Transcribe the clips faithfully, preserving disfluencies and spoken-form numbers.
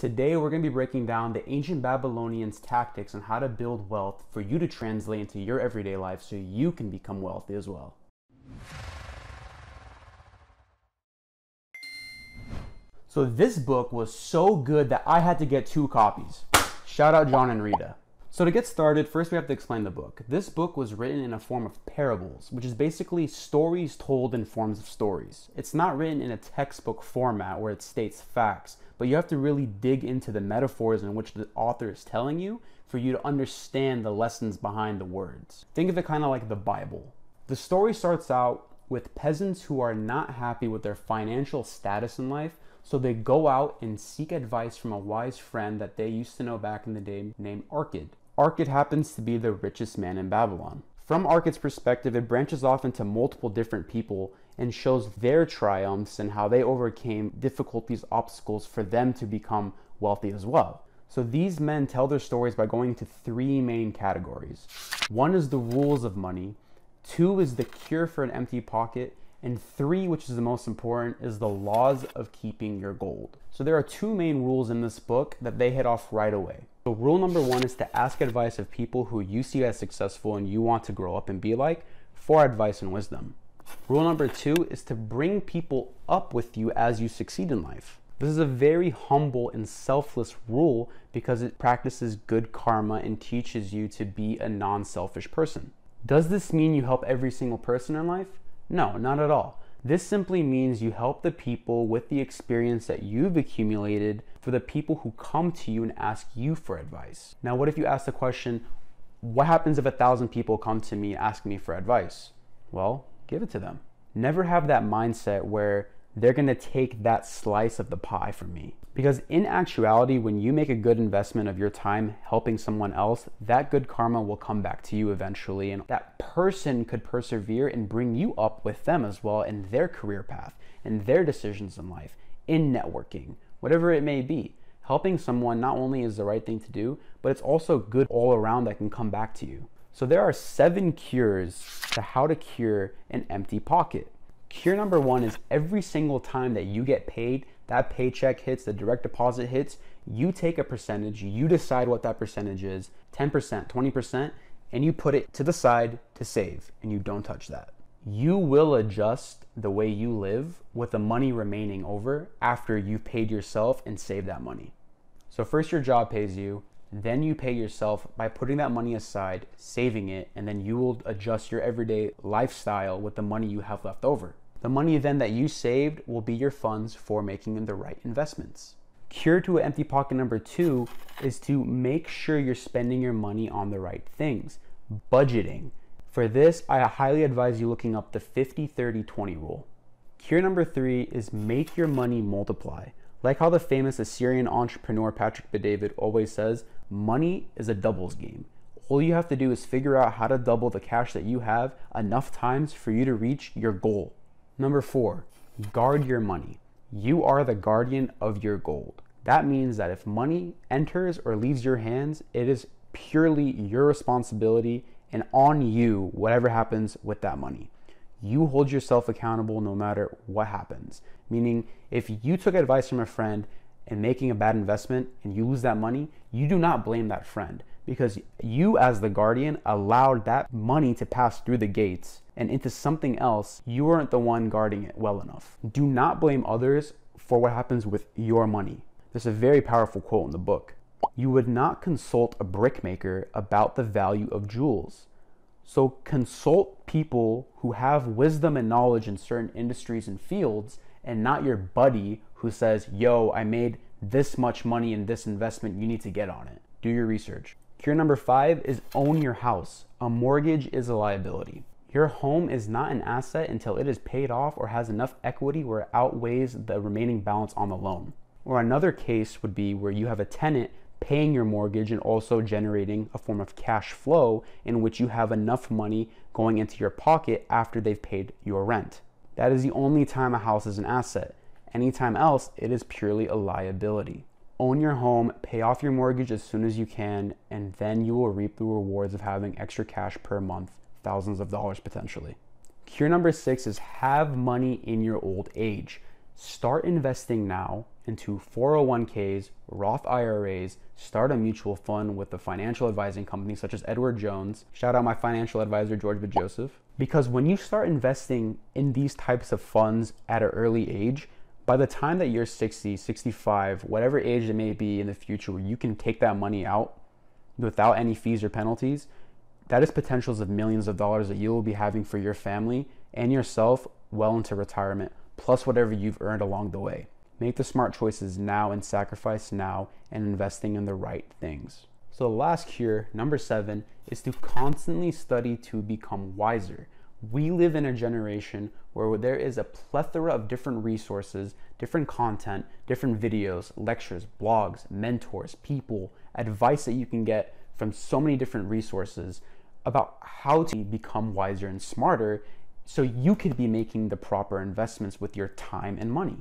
Today, we're going to be breaking down the ancient Babylonians' tactics on how to build wealth for you to translate into your everyday life so you can become wealthy as well. So this book was so good that I had to get two copies. Shout out John and Rita. So to get started, first we have to explain the book. This book was written in a form of parables, which is basically stories told in forms of stories. It's not written in a textbook format where it states facts, but you have to really dig into the metaphors in which the author is telling you for you to understand the lessons behind the words. Think of it kind of like the Bible. The story starts out with peasants who are not happy with their financial status in life, so they go out and seek advice from a wise friend that they used to know back in the day named Arkad. Arkad happens to be the richest man in Babylon. From Arkad's perspective, it branches off into multiple different people and shows their triumphs and how they overcame difficulties, obstacles for them to become wealthy as well. So these men tell their stories by going into three main categories. One is the rules of money, two is the cure for an empty pocket, and three, which is the most important, is the laws of keeping your gold. So there are two main rules in this book that they hit off right away. So rule number one is to ask advice of people who you see as successful and you want to grow up and be like for advice and wisdom. Rule number two is to bring people up with you as you succeed in life. This is a very humble and selfless rule because it practices good karma and teaches you to be a non-selfish person. Does this mean you help every single person in life? No, not at all. This simply means you help the people with the experience that you've accumulated for the people who come to you and ask you for advice. Now, what if you ask the question, what happens if a thousand people come to me and ask me for advice? Well, give it to them. Never have that mindset where they're gonna take that slice of the pie from me. Because in actuality, when you make a good investment of your time helping someone else, that good karma will come back to you eventually, and that person could persevere and bring you up with them as well in their career path, in their decisions in life, in networking, whatever it may be. Helping someone not only is the right thing to do, but it's also good all around that can come back to you. So there are seven cures to how to cure an empty pocket. Cure number one is every single time that you get paid, that paycheck hits, the direct deposit hits, you take a percentage, you decide what that percentage is, ten percent, twenty percent, and you put it to the side to save, and you don't touch that. You will adjust the way you live with the money remaining over after you've paid yourself and saved that money. So first your job pays you, then you pay yourself by putting that money aside, saving it, and then you will adjust your everyday lifestyle with the money you have left over. The money then that you saved will be your funds for making the right investments. Cure to an empty pocket number two is to make sure you're spending your money on the right things. Budgeting. For this, I highly advise you looking up the fifty thirty twenty rule. Cure number three is make your money multiply. Like how the famous Assyrian entrepreneur Patrick Bet-David always says, money is a doubles game. All you have to do is figure out how to double the cash that you have enough times for you to reach your goal. Number four, guard your money. You are the guardian of your gold. That means that if money enters or leaves your hands, it is purely your responsibility and on you, whatever happens with that money. You hold yourself accountable no matter what happens. Meaning, if you took advice from a friend and making a bad investment and you lose that money, you do not blame that friend because you as the guardian allowed that money to pass through the gates and into something else. You weren't the one guarding it well enough. Do not blame others for what happens with your money. There's a very powerful quote in the book. You would not consult a brickmaker about the value of jewels. So consult people who have wisdom and knowledge in certain industries and fields, and not your buddy who says, yo, I made this much money in this investment, you need to get on it. Do your research. Cure number five is own your house. A mortgage is a liability. Your home is not an asset until it is paid off or has enough equity where it outweighs the remaining balance on the loan. Or another case would be where you have a tenant paying your mortgage and also generating a form of cash flow in which you have enough money going into your pocket after they've paid your rent. That is the only time a house is an asset. Anytime else, it is purely a liability. Own your home, pay off your mortgage as soon as you can, and then you will reap the rewards of having extra cash per month, thousands of dollars potentially. Cure number six is have money in your old age. Start investing now into four oh one Ks, Roth I R As, start a mutual fund with a financial advising company such as Edward Jones. Shout out my financial advisor, George B. Joseph. Because when you start investing in these types of funds at an early age, by the time that you're sixty, sixty-five, whatever age it may be in the future where you can take that money out without any fees or penalties, that is potentials of millions of dollars that you will be having for your family and yourself well into retirement, plus whatever you've earned along the way. Make the smart choices now and sacrifice now and investing in the right things. So the last cure, number seven, is to constantly study to become wiser. We live in a generation where there is a plethora of different resources, different content, different videos, lectures, blogs, mentors, people, advice that you can get from so many different resources about how to become wiser and smarter so you could be making the proper investments with your time and money.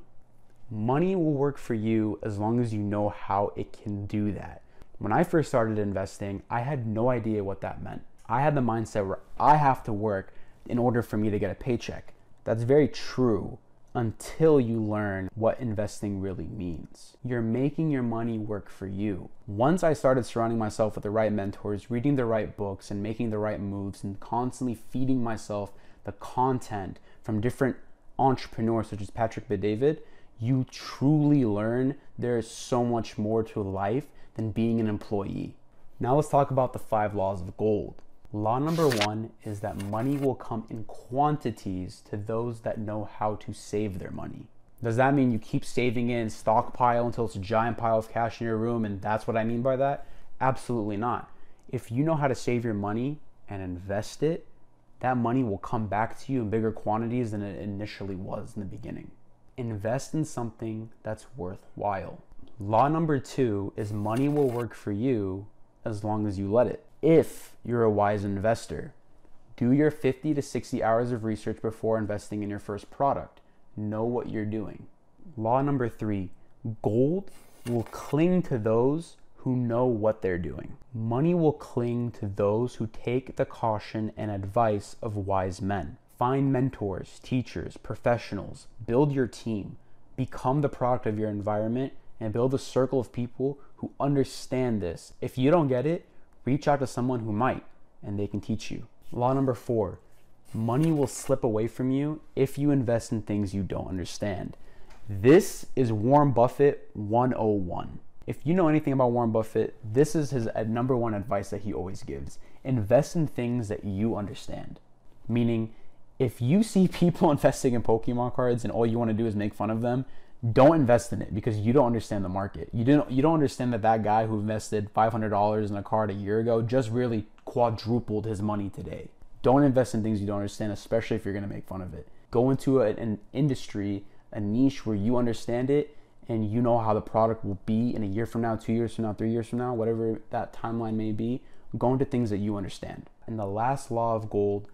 Money will work for you as long as you know how it can do that. When I first started investing, I had no idea what that meant. I had the mindset where I have to work in order for me to get a paycheck. That's very true until you learn what investing really means. You're making your money work for you. Once I started surrounding myself with the right mentors, reading the right books, and making the right moves, and constantly feeding myself the content from different entrepreneurs such as Patrick Bet-David, you truly learn there is so much more to life than being an employee. Now let's talk about the five laws of gold. Law number one is that money will come in quantities to those that know how to save their money. Does that mean you keep saving in stockpile until it's a giant pile of cash in your room and that's what I mean by that? Absolutely not. If you know how to save your money and invest it, that money will come back to you in bigger quantities than it initially was in the beginning. Invest in something that's worthwhile. Law number two is money will work for you as long as you let it. If you're a wise investor, do your fifty to sixty hours of research before investing in your first product. Know what you're doing. Law number three, gold will cling to those who know what they're doing. Money will cling to those who take the caution and advice of wise men. Find mentors, teachers, professionals, build your team, become the product of your environment, and build a circle of people who understand this. If you don't get it, reach out to someone who might, and they can teach you. Law number four, money will slip away from you if you invest in things you don't understand. This is Warren Buffett one oh one. If you know anything about Warren Buffett, this is his number one advice that he always gives. Invest in things that you understand. Meaning, if you see people investing in Pokemon cards and all you want to do is make fun of them, don't invest in it because you don't understand the market. You don't, you don't understand that that guy who invested five hundred dollars in a card a year ago just really quadrupled his money today. Don't invest in things you don't understand, especially if you're going to make fun of it. Go into a, an industry, a niche where you understand it and you know how the product will be in a year from now, two years from now, three years from now, whatever that timeline may be. Go into things that you understand. And the last law of gold,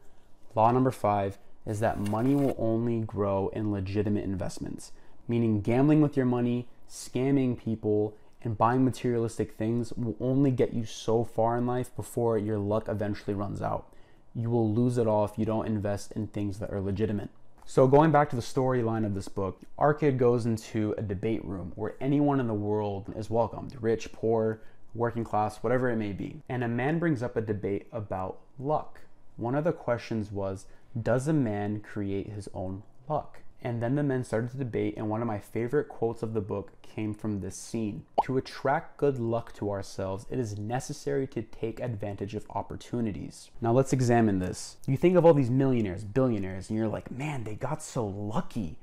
law number five, is that money will only grow in legitimate investments. Meaning gambling with your money, scamming people, and buying materialistic things will only get you so far in life before your luck eventually runs out. You will lose it all if you don't invest in things that are legitimate. So going back to the storyline of this book, Arkad goes into a debate room where anyone in the world is welcomed, rich, poor, working class, whatever it may be. And a man brings up a debate about luck. One of the questions was, does a man create his own luck? And then the men started to debate, and one of my favorite quotes of the book came from this scene. To attract good luck to ourselves, it is necessary to take advantage of opportunities. Now let's examine this. You think of all these millionaires, billionaires, and you're like, man, they got so lucky.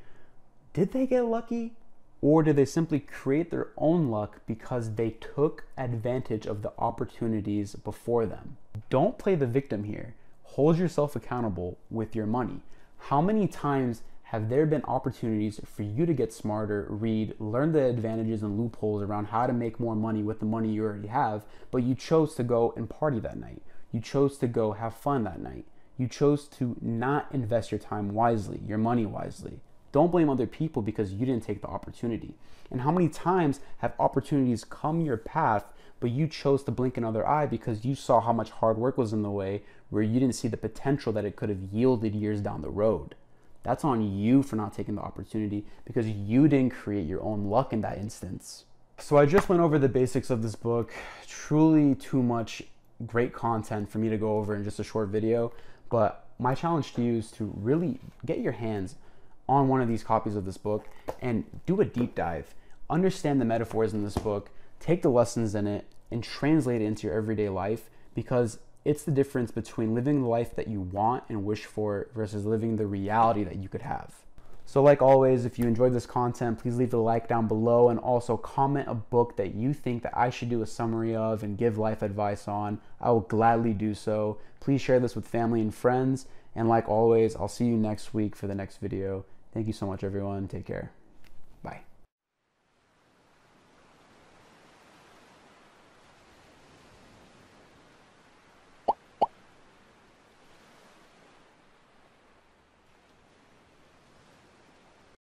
Did they get lucky? Or did they simply create their own luck because they took advantage of the opportunities before them? Don't play the victim here. Hold yourself accountable with your money. How many times have there been opportunities for you to get smarter, read, learn the advantages and loopholes around how to make more money with the money you already have, but you chose to go and party that night. You chose to go have fun that night. You chose to not invest your time wisely, your money wisely. Don't blame other people because you didn't take the opportunity. And how many times have opportunities come your path, but you chose to blink another eye because you saw how much hard work was in the way, where you didn't see the potential that it could have yielded years down the road? That's on you for not taking the opportunity because you didn't create your own luck in that instance. So I just went over the basics of this book. Truly too much great content for me to go over in just a short video, but my challenge to you is to really get your hands on one of these copies of this book and do a deep dive. Understand the metaphors in this book, take the lessons in it, and translate it into your everyday life, because it's the difference between living the life that you want and wish for versus living the reality that you could have. So like always, if you enjoyed this content, please leave a like down below and also comment a book that you think that I should do a summary of and give life advice on. I will gladly do so. Please share this with family and friends. And like always, I'll see you next week for the next video. Thank you so much, everyone. Take care. Bye.